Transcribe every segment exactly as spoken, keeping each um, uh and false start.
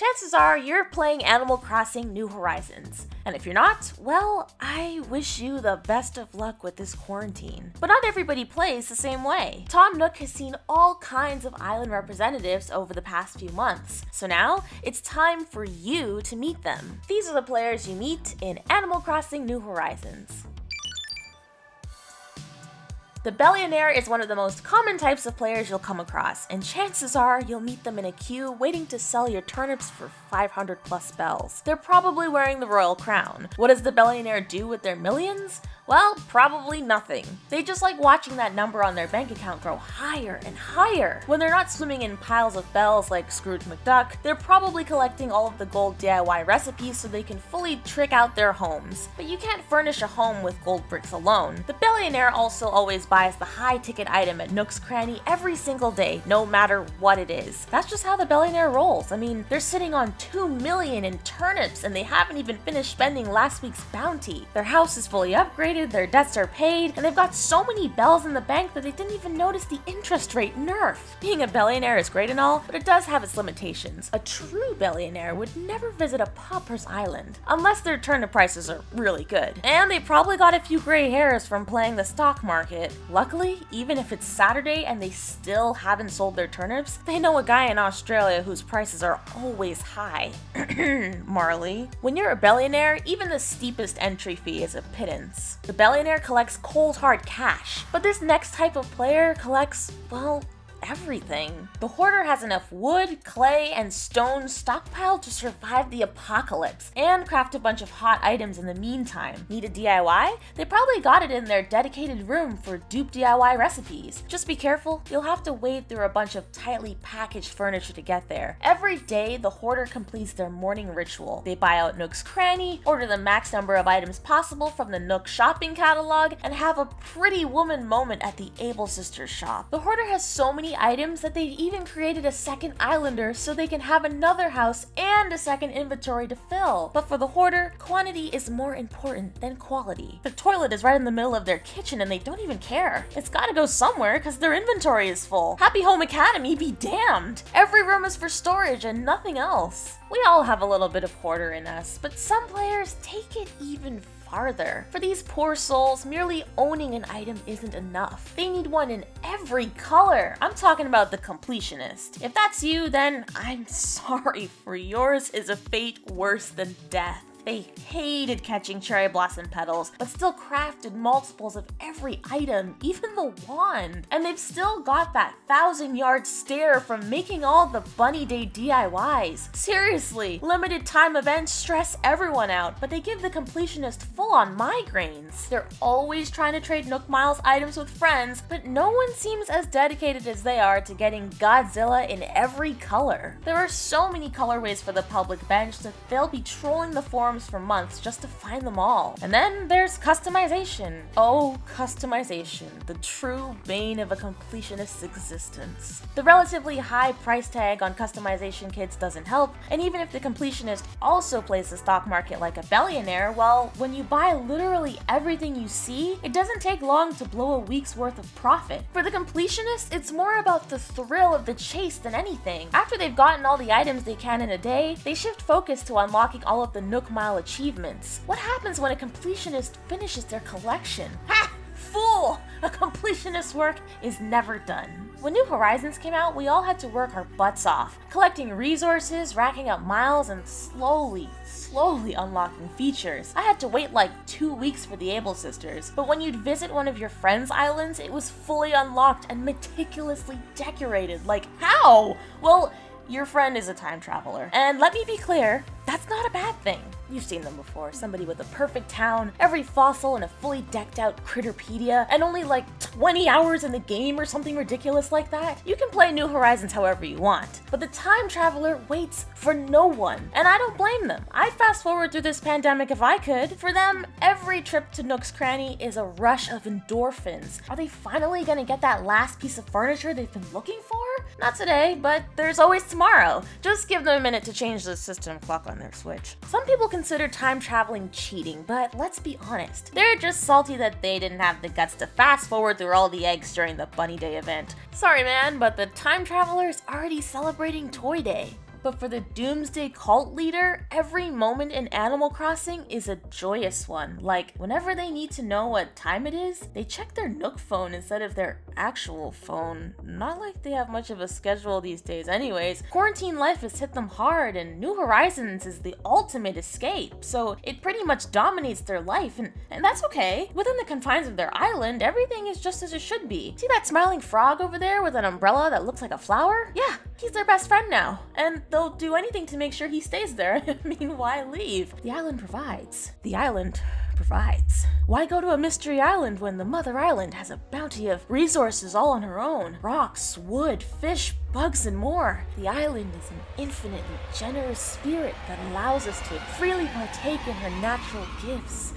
chances are you're playing Animal Crossing New Horizons. And if you're not, well, I wish you the best of luck with this quarantine. But not everybody plays the same way. Tom Nook has seen all kinds of island representatives over the past few months, so now it's time for you to meet them. These are the players you meet in Animal Crossing New Horizons. The billionaire is one of the most common types of players you'll come across, and chances are you'll meet them in a queue waiting to sell your turnips for five hundred plus bells. They're probably wearing the royal crown. What does the billionaire do with their millions? Well, probably nothing. They just like watching that number on their bank account grow higher and higher. When they're not swimming in piles of bells like Scrooge McDuck, they're probably collecting all of the gold D I Y recipes so they can fully trick out their homes. But you can't furnish a home with gold bricks alone. The billionaire also always buys the high-ticket item at Nook's Cranny every single day, no matter what it is. That's just how the billionaire rolls. I mean, they're sitting on two million in turnips and they haven't even finished spending last week's bounty. Their house is fully upgraded, their debts are paid, and they've got so many bells in the bank that they didn't even notice the interest rate nerf. Being a billionaire is great and all, but it does have its limitations. A true billionaire would never visit a pauper's island, unless their turnip prices are really good. And they probably got a few gray hairs from playing the stock market. Luckily, even if it's Saturday and they still haven't sold their turnips, they know a guy in Australia whose prices are always high. Marley. When you're a billionaire, even the steepest entry fee is a pittance. The billionaire collects cold hard cash, but this next type of player collects, well, everything. The hoarder has enough wood, clay, and stone stockpiled to survive the apocalypse and craft a bunch of hot items in the meantime. Need a D I Y? They probably got it in their dedicated room for dupe D I Y recipes. Just be careful, you'll have to wade through a bunch of tightly packaged furniture to get there. Every day, the hoarder completes their morning ritual. They buy out Nook's Cranny, order the max number of items possible from the Nook shopping catalog, and have a pretty woman moment at the Able Sisters shop. The hoarder has so many items that they've even created a second islander so they can have another house and a second inventory to fill. But for the hoarder, quantity is more important than quality. Their toilet is right in the middle of their kitchen and they don't even care. It's gotta go somewhere because their inventory is full. Happy Home Academy be damned! Every room is for storage and nothing else. We all have a little bit of hoarder in us, but some players take it even further. Farther. For these poor souls, merely owning an item isn't enough. They need one in every color. I'm talking about the completionist. If that's you, then I'm sorry, for yours is a fate worse than death. They hated catching cherry blossom petals, but still crafted multiples of every item, even the wand. And they've still got that thousand yard stare from making all the Bunny Day D I Ys. Seriously, limited time events stress everyone out, but they give the completionist full on migraines. They're always trying to trade Nook Miles items with friends, but no one seems as dedicated as they are to getting Godzilla in every color. There are so many colorways for the public bench that they'll be trolling the forum for months just to find them all. And then there's customization. Oh, customization, the true bane of a completionist's existence. The relatively high price tag on customization kits doesn't help, and even if the completionist also plays the stock market like a billionaire, well, when you buy literally everything you see, it doesn't take long to blow a week's worth of profit. For the completionist, it's more about the thrill of the chase than anything. After they've gotten all the items they can in a day, they shift focus to unlocking all of the Nook Mile achievements. What happens when a completionist finishes their collection? Ha! Fool! A completionist's work is never done. When New Horizons came out, we all had to work our butts off, collecting resources, racking up miles, and slowly, slowly unlocking features. I had to wait like two weeks for the Able Sisters, but when you'd visit one of your friends' islands, it was fully unlocked and meticulously decorated. Like, how? Well, your friend is a time traveler. And let me be clear, that's not a bad thing. You've seen them before, somebody with a perfect town, every fossil in a fully decked out Critterpedia, and only like twenty hours in the game or something ridiculous like that. You can play New Horizons however you want, but the time traveler waits for no one. And I don't blame them. I'd fast forward through this pandemic if I could. For them, every trip to Nook's Cranny is a rush of endorphins. Are they finally gonna get that last piece of furniture they've been looking for? Not today, but there's always tomorrow. Just give them a minute to change the system clock on their Switch. Some people consider time traveling cheating, but let's be honest. They're just salty that they didn't have the guts to fast forward through all the eggs during the Bunny Day event. Sorry man, but the time traveler's already celebrating Toy Day. but for the Doomsday cult leader, every moment in Animal Crossing is a joyous one. Like, whenever they need to know what time it is, they check their Nook phone instead of their actual phone. Not like they have much of a schedule these days anyways. Quarantine life has hit them hard, and New Horizons is the ultimate escape, so it pretty much dominates their life, and, and that's okay. Within the confines of their island, everything is just as it should be. See that smiling frog over there with an umbrella that looks like a flower? Yeah, he's their best friend now, and they'll do anything to make sure he stays there. I mean, why leave? The island provides. The island provides. Why go to a mystery island when the mother island has a bounty of resources all on her own? Rocks, wood, fish, bugs, and more. The island is an infinitely generous spirit that allows us to freely partake in her natural gifts.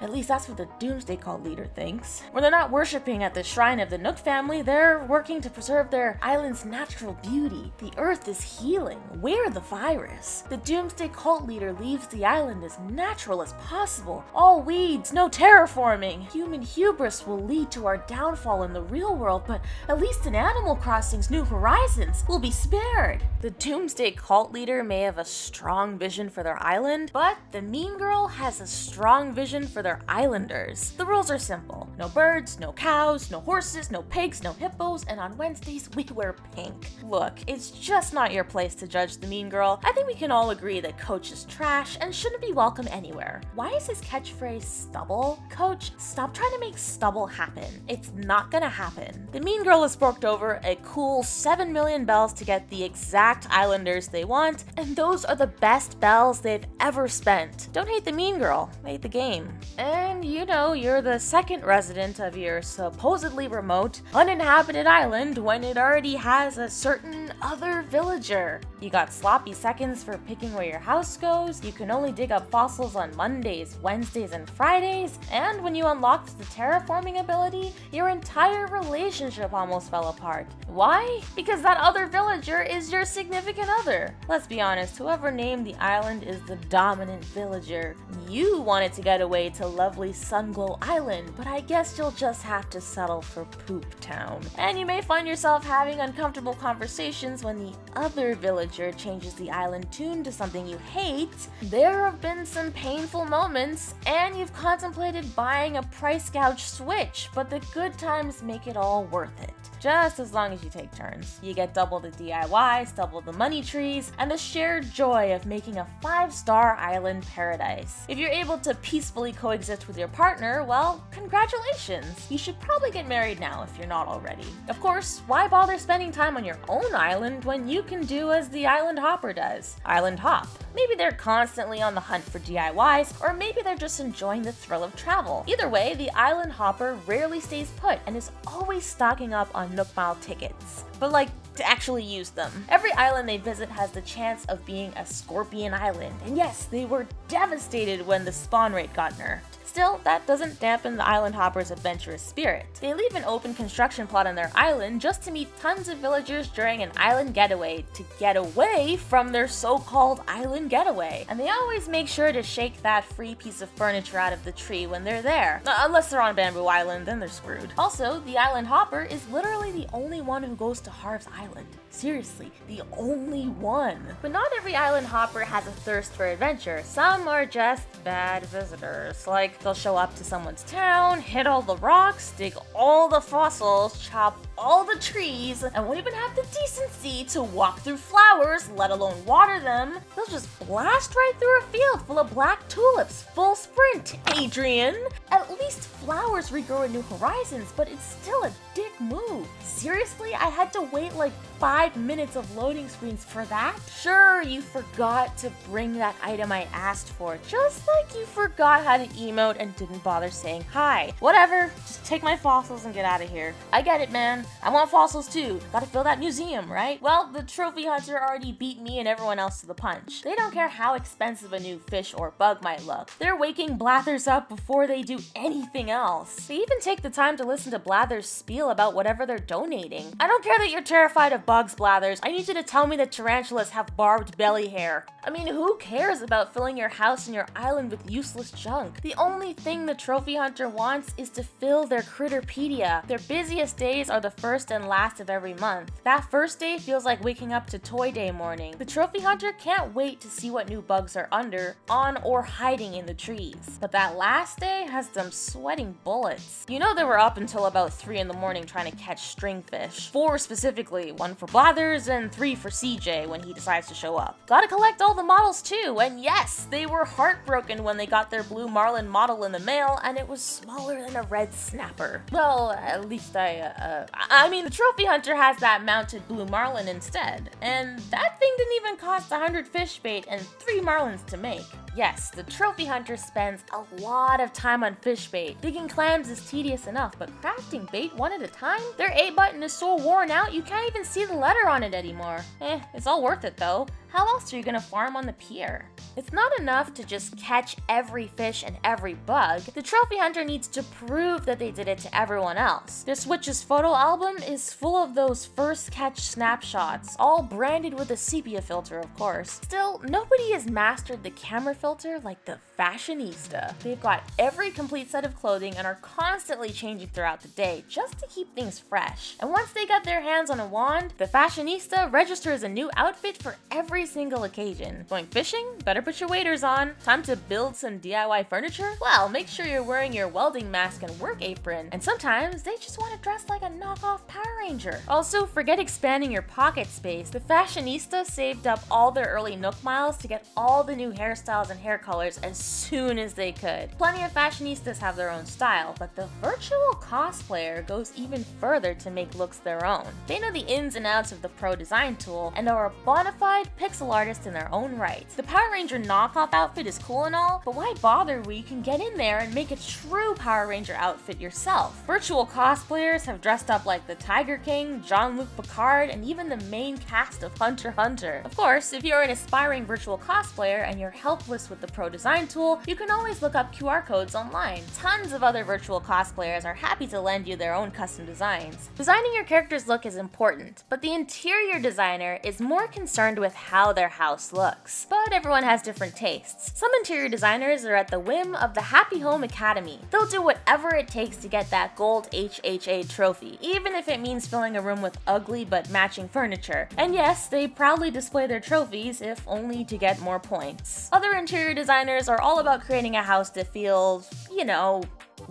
At least that's what the Doomsday Cult leader thinks. When they're not worshipping at the shrine of the Nook family, they're working to preserve their island's natural beauty. The earth is healing. We're the virus. The Doomsday Cult leader leaves the island as natural as possible. All weeds, no terraforming. Human hubris will lead to our downfall in the real world, but at least in Animal Crossing's New Horizons, we'll be spared. The Doomsday Cult leader may have a strong vision for their island, but the mean girl has a strong vision for their islanders. The rules are simple. No birds, no cows, no horses, no pigs, no hippos, and on Wednesdays we wear pink. Look, it's just not your place to judge the mean girl. I think we can all agree that Coach is trash and shouldn't be welcome anywhere. Why is his catchphrase stubble? Coach, stop trying to make stubble happen. It's not gonna happen. The mean girl has forked over a cool seven million bells to get the exact islanders they want, and those are the best bells they've ever spent. Don't hate the mean girl, hate the game. And you know, you're the second resident of your supposedly remote, uninhabited island when it already has a certain other villager. You got sloppy seconds for picking where your house goes, you can only dig up fossils on Mondays, Wednesdays, and Fridays, and when you unlocked the terraforming ability, your entire relationship almost fell apart. Why? Because that other villager is your significant other. Let's be honest, whoever named the island is the dominant villager. You wanted to get away to lovely Sunglow Island, but I guess you'll just have to settle for Poop Town. And you may find yourself having uncomfortable conversations when the other villager changes the island tune to something you hate. There have been some painful moments, and you've contemplated buying a price gouge Switch, but the good times make it all worth it. Just as long as you take turns. You get double the D I Ys, double the money trees, and the shared joy of making a five-star island paradise. If you're able to peacefully coexist with your partner, well, congratulations! You should probably get married now if you're not already. Of course, why bother spending time on your own island when you can do as the island hopper does? Island hop. Maybe they're constantly on the hunt for D I Ys, or maybe they're just enjoying the thrill of travel. Either way, the island hopper rarely stays put and is always stocking up on Nook Mile tickets, but like to actually use them. Every island they visit has the chance of being a scorpion island, and yes, they were devastated when the spawn rate got nerfed. Still, that doesn't dampen the island hopper's adventurous spirit. They leave an open construction plot on their island just to meet tons of villagers during an island getaway to get away from their so-called island getaway. And they always make sure to shake that free piece of furniture out of the tree when they're there. Unless they're on Bamboo Island, then they're screwed. Also, the island hopper is literally the only one who goes to Harv's Island. Seriously, the only one. But not every island hopper has a thirst for adventure. Some are just bad visitors. Like, they'll show up to someone's town, hit all the rocks, dig all the fossils, chop all the trees, and won't even have the decency to walk through flowers, let alone water them. They'll just blast right through a field full of black tulips, full sprint, Adrian! At least flowers regrow in New Horizons, but it's still a dick move. Seriously, I had to wait like five minutes of loading screens for that? Sure, you forgot to bring that item I asked for, just like you forgot how to emote and didn't bother saying hi. Whatever, just take my fossils and get out of here. I get it, man. I want fossils too. Gotta fill that museum, right? Well, the trophy hunter already beat me and everyone else to the punch. They don't care how expensive a new fish or bug might look. They're waking Blathers up before they do anything else. They even take the time to listen to Blathers spiel about whatever they're donating. I don't care that you're terrified of bugs, Blathers. I need you to tell me that tarantulas have barbed belly hair. I mean, who cares about filling your house and your island with useless junk? The only thing the trophy hunter wants is to fill their Critterpedia. Their busiest days are the first and last of every month. That first day feels like waking up to Toy Day morning. The trophy hunter can't wait to see what new bugs are under, on, or hiding in the trees. But that last day has them sweating bullets. You know they were up until about three in the morning trying to catch stringfish. Four specifically, one for Blathers and three for C J when he decides to show up. Gotta collect all the models too, and yes, they were heartbroken when they got their blue marlin model in the mail and it was smaller than a red snapper. Well, at least I, uh, I mean, the trophy hunter has that mounted blue marlin instead, and that thing didn't even cost one hundred fish bait and three marlins to make. Yes, the trophy hunter spends a lot of time on fish bait. Digging clams is tedious enough, but crafting bait one at a time? Their A button is so worn out you can't even see the letter on it anymore. Eh, it's all worth it though. How else are you gonna farm on the pier? It's not enough to just catch every fish and every bug. The trophy hunter needs to prove that they did it to everyone else. Their Switch's photo album is full of those first catch snapshots, all branded with a sepia filter, of course. Still, nobody has mastered the camera filter like the fashionista. They've got every complete set of clothing and are constantly changing throughout the day just to keep things fresh. And once they got their hands on a wand, the fashionista registers a new outfit for every single occasion. Going fishing? Better put your waders on. Time to build some D I Y furniture? Well, make sure you're wearing your welding mask and work apron. And sometimes they just want to dress like a knockoff Power Ranger. Also, forget expanding your pocket space. The fashionista saved up all their early Nook Miles to get all the new hairstyles and hair colors as soon as they could. Plenty of fashionistas have their own style, but the virtual cosplayer goes even further to make looks their own. They know the ins and outs of the Pro Design tool and are a bona fide pixel artists in their own right. The Power Ranger knockoff outfit is cool and all, but why bother when you can get in there and make a true Power Ranger outfit yourself? Virtual cosplayers have dressed up like the Tiger King, Jean-Luc Picard, and even the main cast of Hunter x Hunter. Of course, if you're an aspiring virtual cosplayer and you're helpless with the Pro Design tool, you can always look up Q R codes online. Tons of other virtual cosplayers are happy to lend you their own custom designs. Designing your character's look is important, but the interior designer is more concerned with how How their house looks. But everyone has different tastes. Some interior designers are at the whim of the Happy Home Academy. They'll do whatever it takes to get that gold H H A trophy, even if it means filling a room with ugly but matching furniture. And yes, they proudly display their trophies, if only to get more points. Other interior designers are all about creating a house that feels, you know,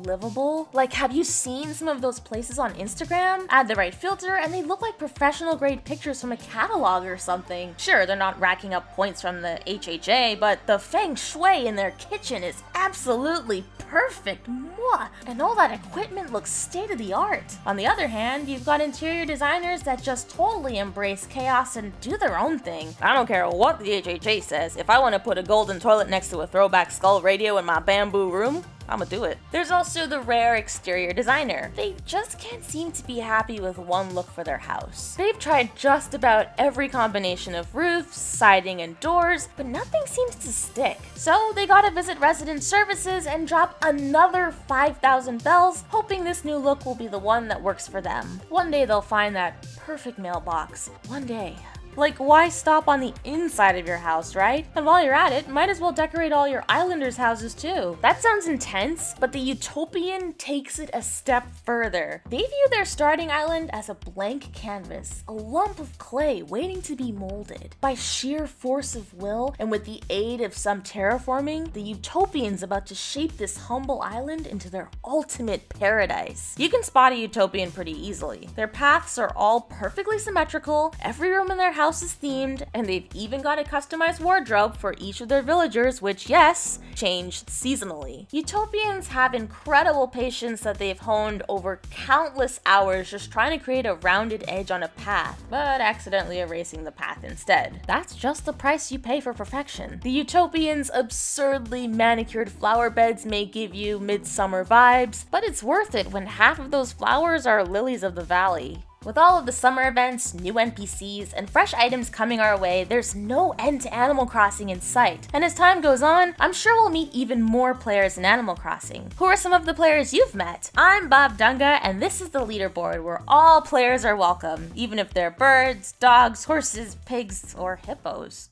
livable. Like, have you seen some of those places on Instagram? Add the right filter and they look like professional grade pictures from a catalog or something. Sure, they're not racking up points from the H H A, but the feng shui in their kitchen is absolutely perfect. Mwah! And all that equipment looks state-of-the-art. On the other hand, you've got interior designers that just totally embrace chaos and do their own thing. I don't care what the H H A says. If I want to put a golden toilet next to a throwback skull radio in my bamboo room, I'ma do it. There's also the rare exterior designer. They just can't seem to be happy with one look for their house. They've tried just about every combination of roofs, siding, and doors, but nothing seems to stick. So they gotta visit Resident Services and drop another five thousand bells, hoping this new look will be the one that works for them. One day they'll find that perfect mailbox. One day. Like, why stop on the inside of your house, right? And while you're at it, might as well decorate all your islanders' houses too. That sounds intense, but the utopian takes it a step further. They view their starting island as a blank canvas, a lump of clay waiting to be molded. By sheer force of will, and with the aid of some terraforming, the utopian's about to shape this humble island into their ultimate paradise. You can spot a utopian pretty easily. Their paths are all perfectly symmetrical, every room in their house House is themed, and they've even got a customized wardrobe for each of their villagers, which, yes, changed seasonally. Utopians have incredible patience that they've honed over countless hours just trying to create a rounded edge on a path, but accidentally erasing the path instead. That's just the price you pay for perfection. The utopians' absurdly manicured flower beds may give you midsummer vibes, but it's worth it when half of those flowers are lilies of the valley. With all of the summer events, new N P Cs, and fresh items coming our way, there's no end to Animal Crossing in sight. And as time goes on, I'm sure we'll meet even more players in Animal Crossing. Who are some of the players you've met? I'm Bob Dunga, and this is The Leaderboard, where all players are welcome, even if they're birds, dogs, horses, pigs, or hippos.